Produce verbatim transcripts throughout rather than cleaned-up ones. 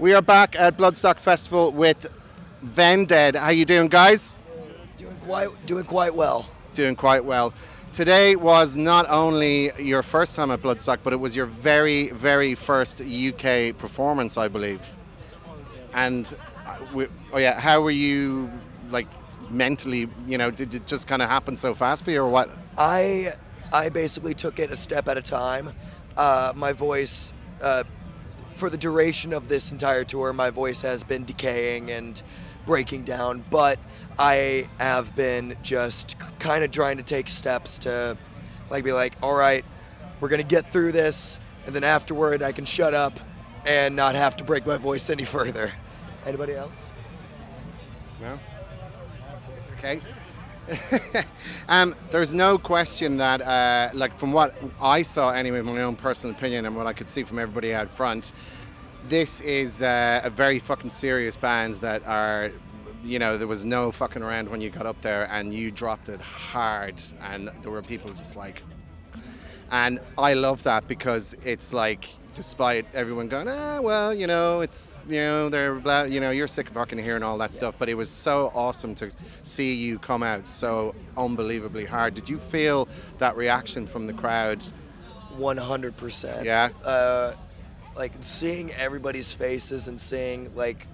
We are back at Bloodstock Festival with Vended. How you doing, guys? Doing quite, doing quite well. Doing quite well. Today was not only your first time at Bloodstock, but it was your very, very first U K performance, I believe. And we, oh yeah, how were you, like, mentally? You know, did it just kind of happen so fast for you, or what? I, I basically took it a step at a time. Uh, my voice. Uh, For the duration of this entire tour, my voice has been decaying and breaking down, but I have been just kind of trying to take steps to like be like, all right, we're gonna get through this, and then afterward I can shut up and not have to break my voice any further. Anybody else? No? Okay. um, there's no question that, uh, like, from what I saw anyway, my own personal opinion and what I could see from everybody out front, this is uh, a very fucking serious band that are, you know, there was no fucking around when you got up there, and you dropped it hard, and there were people just like, and I love that, because it's like, despite everyone going, ah, well, you know, it's, you know, they're, blah, you know, you're sick of fucking hearing all that yeah. stuff, but it was so awesome to see you come out so unbelievably hard. Did you feel that reaction from the crowd? one hundred percent. Yeah? Uh, like, seeing everybody's faces and seeing, like,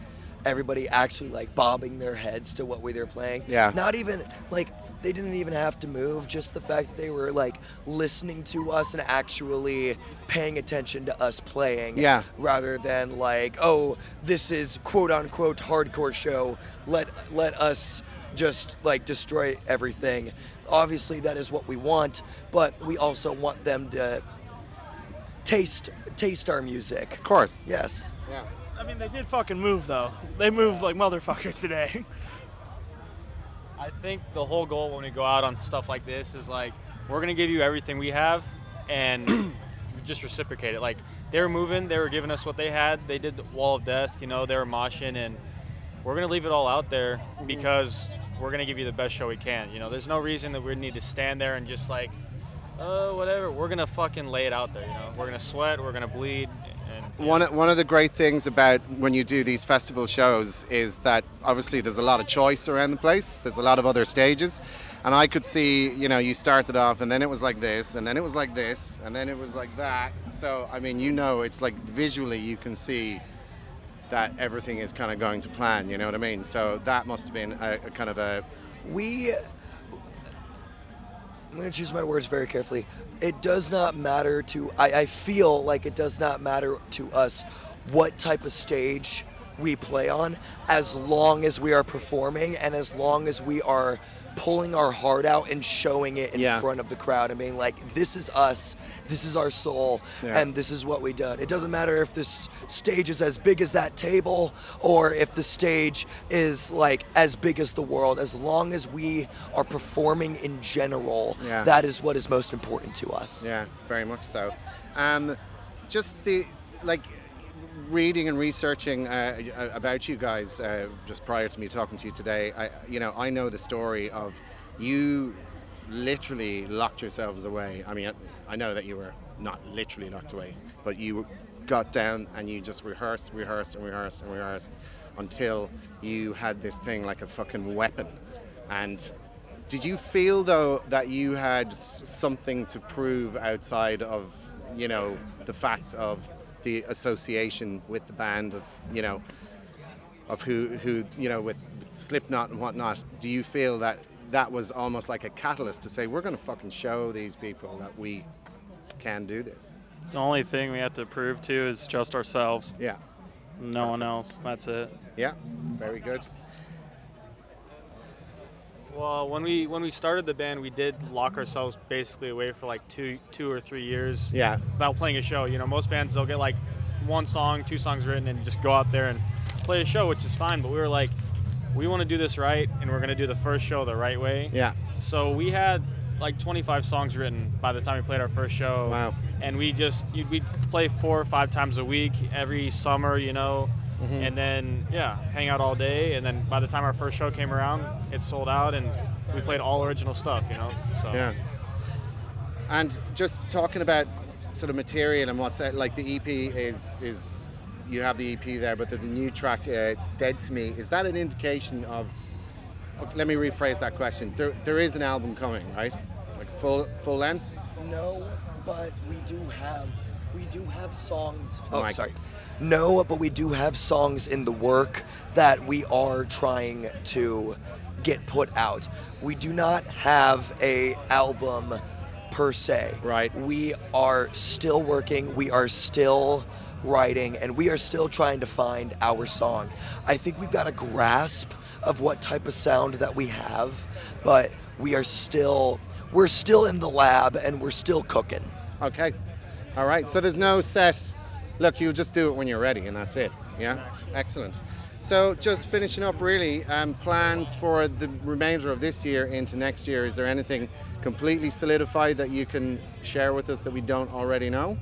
everybody actually, like, bobbing their heads to what we were playing. Yeah. Not even, like, they didn't even have to move, just the fact that they were, like, listening to us and actually paying attention to us playing. Yeah. Rather than, like, oh, this is quote-unquote hardcore show, let, let us just, like, destroy everything. Obviously, that is what we want, but we also want them to taste, taste our music. Of course. Yes. Yeah. I mean, they did fucking move, though. They moved like motherfuckers today. I think the whole goal when we go out on stuff like this is, like, we're going to give you everything we have and just reciprocate it. Like, they were moving. They were giving us what they had. They did the Wall of Death. You know, they were moshing. And we're going to leave it all out there because we're going to give you the best show we can. You know, there's no reason that we need to stand there and just, like, oh, uh, whatever. We're going to fucking lay it out there, you know. We're going to sweat. We're going to bleed. Yeah. One, one of the great things about when you do these festival shows is that obviously there's a lot of choice around the place. There's a lot of other stages. And I could see, you know, you started off and then it was like this, and then it was like this, and then it was like that. So, I mean, you know, it's like visually you can see that everything is kind of going to plan, you know what I mean? So that must have been a, a kind of a... We... I'm going to choose my words very carefully. It does not matter to, I, I feel like it does not matter to us what type of stage we play on, as long as we are performing and as long as we are pulling our heart out and showing it in yeah. front of the crowd and being like, this is us, this is our soul, yeah. and this is what we done. It doesn't matter if this stage is as big as that table or if the stage is like as big as the world. As long as we are performing in general, yeah. that is what is most important to us. Yeah, very much so. Um, just the, like, reading and researching uh, about you guys uh, just prior to me talking to you today, I, you know, I know the story of you literally locked yourselves away. I mean, I know that you were not literally locked away, but you got down and you just rehearsed, rehearsed, and rehearsed, and rehearsed until you had this thing like a fucking weapon. And did you feel, though, that you had something to prove outside of, you know, the fact of the association with the band of, you know, of who, who you know, with, with Slipknot and whatnot? Do you feel that that was almost like a catalyst to say, we're going to fucking show these people that we can do this? The only thing we have to prove to is just ourselves. Yeah. No Perfect. One else. That's it. Yeah. Very good. Well, when we when we started the band, we did lock ourselves basically away for like two two or three years. Yeah. Without playing a show, you know, most bands they'll get like one song, two songs written, and just go out there and play a show, which is fine. But we were like, we want to do this right, and we're gonna do the first show the right way. Yeah. So we had like twenty-five songs written by the time we played our first show. Wow. And we just we'd play four or five times a week every summer, you know. Mm-hmm. And then, yeah, hang out all day. And then by the time our first show came around, it sold out and we played all original stuff, you know? So. Yeah. And just talking about sort of material and what's that, like the E P is, is you have the E P there, but the, the new track, uh, Dead to Me, is that an indication of, let me rephrase that question, there, there is an album coming, right? Like full full length? No, but we do have, we do have songs. Oh, Mike. Sorry. No, but we do have songs in the work that we are trying to get put out. We do not have a album per se. Right. We are still working, we are still writing, and we are still trying to find our song. I think we've got a grasp of what type of sound that we have, but we are still, we're still in the lab and we're still cooking. Okay. All right, so there's no set. Look, you'll just do it when you're ready and that's it, yeah? Excellent. So just finishing up really, um, plans for the remainder of this year into next year, is there anything completely solidified that you can share with us that we don't already know?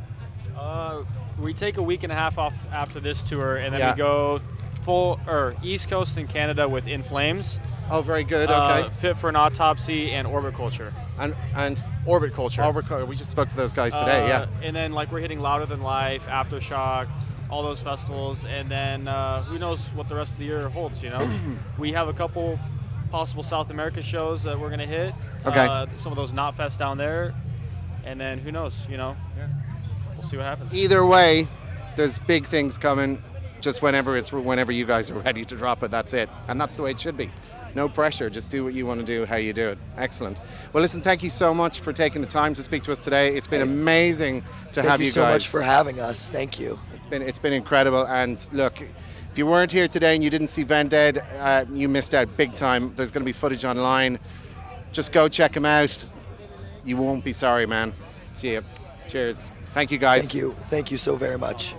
Uh, we take a week and a half off after this tour and then yeah. we go full or East Coast in Canada with In Flames. Oh, very good, okay. Uh, Fit for an Autopsy and Orbit Culture. And, and Orbit Culture. Orbit Culture, we just spoke to those guys today, uh, yeah. And then like we're hitting Louder Than Life, Aftershock, all those festivals, and then uh, who knows what the rest of the year holds, you know? We have a couple possible South America shows that we're gonna hit. Okay. Uh, some of those Knot fest down there, and then who knows, you know? Yeah. We'll see what happens. Either way, there's big things coming, just whenever it's whenever you guys are ready to drop it, that's it. And that's the way it should be. No pressure, just do what you want to do, how you do it. Excellent. Well, listen, thank you so much for taking the time to speak to us today. It's been amazing to have you guys. Thank you so much for having us. Thank you. It's been, it's been incredible. And look, if you weren't here today and you didn't see Vended, uh, you missed out big time. There's going to be footage online. Just go check them out. You won't be sorry, man. See ya. Cheers. Thank you, guys. Thank you. Thank you so very much.